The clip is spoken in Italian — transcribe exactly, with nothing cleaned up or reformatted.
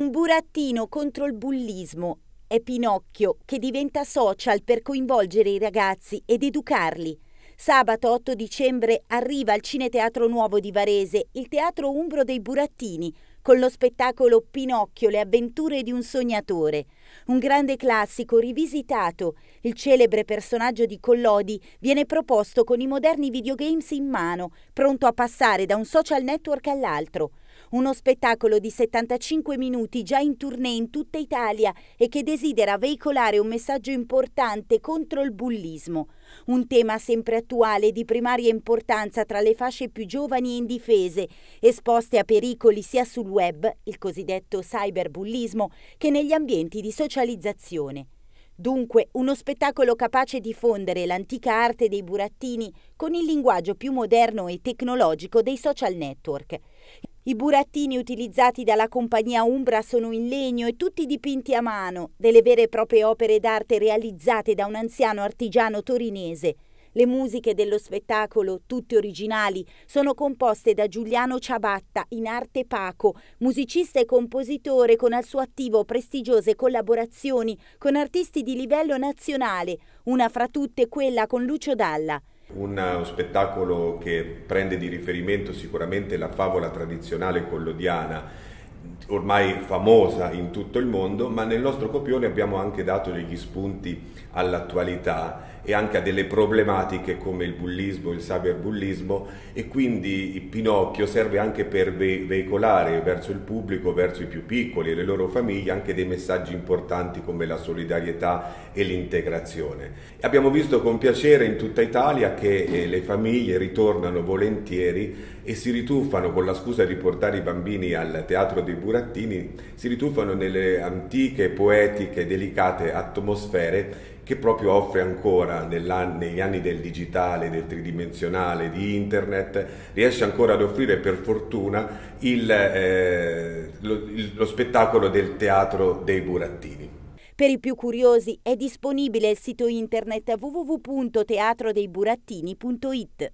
Un burattino contro il bullismo. È Pinocchio che diventa social per coinvolgere i ragazzi ed educarli. Sabato otto dicembre arriva al Cine Teatro Nuovo di Varese il Teatro Umbro dei Burattini con lo spettacolo Pinocchio, le avventure di un sognatore. Un grande classico rivisitato, il celebre personaggio di Collodi viene proposto con i moderni videogames in mano, pronto a passare da un social network all'altro. Uno spettacolo di settantacinque minuti già in tournée in tutta Italia e che desidera veicolare un messaggio importante contro il bullismo. Un tema sempre attuale di primaria importanza tra le fasce più giovani e indifese, esposte a pericoli sia sul web, il cosiddetto cyberbullismo, che negli ambienti di socializzazione. Dunque, uno spettacolo capace di fondere l'antica arte dei burattini con il linguaggio più moderno e tecnologico dei social network. I burattini utilizzati dalla compagnia Umbra sono in legno e tutti dipinti a mano, delle vere e proprie opere d'arte realizzate da un anziano artigiano torinese. Le musiche dello spettacolo, tutte originali, sono composte da Giuliano Ciabatta, in arte Paco, musicista e compositore con al suo attivo prestigiose collaborazioni con artisti di livello nazionale, una fra tutte quella con Lucio Dalla. Un spettacolo che prende di riferimento sicuramente la favola tradizionale collodiana, ormai famosa in tutto il mondo, ma nel nostro copione abbiamo anche dato degli spunti all'attualità e anche a delle problematiche come il bullismo, il cyberbullismo, e quindi Pinocchio serve anche per veicolare verso il pubblico, verso i più piccoli e le loro famiglie, anche dei messaggi importanti come la solidarietà e l'integrazione. Abbiamo visto con piacere in tutta Italia che le famiglie ritornano volentieri e si rituffano, con la scusa di portare i bambini al Teatro dei Burattini, si rituffano nelle antiche, poetiche, delicate atmosfere che proprio offre ancora negli anni del digitale, del tridimensionale, di internet, riesce ancora ad offrire per fortuna il, eh, lo, lo spettacolo del Teatro dei Burattini. Per i più curiosi è disponibile il sito internet w w w punto teatro dei burattini punto it.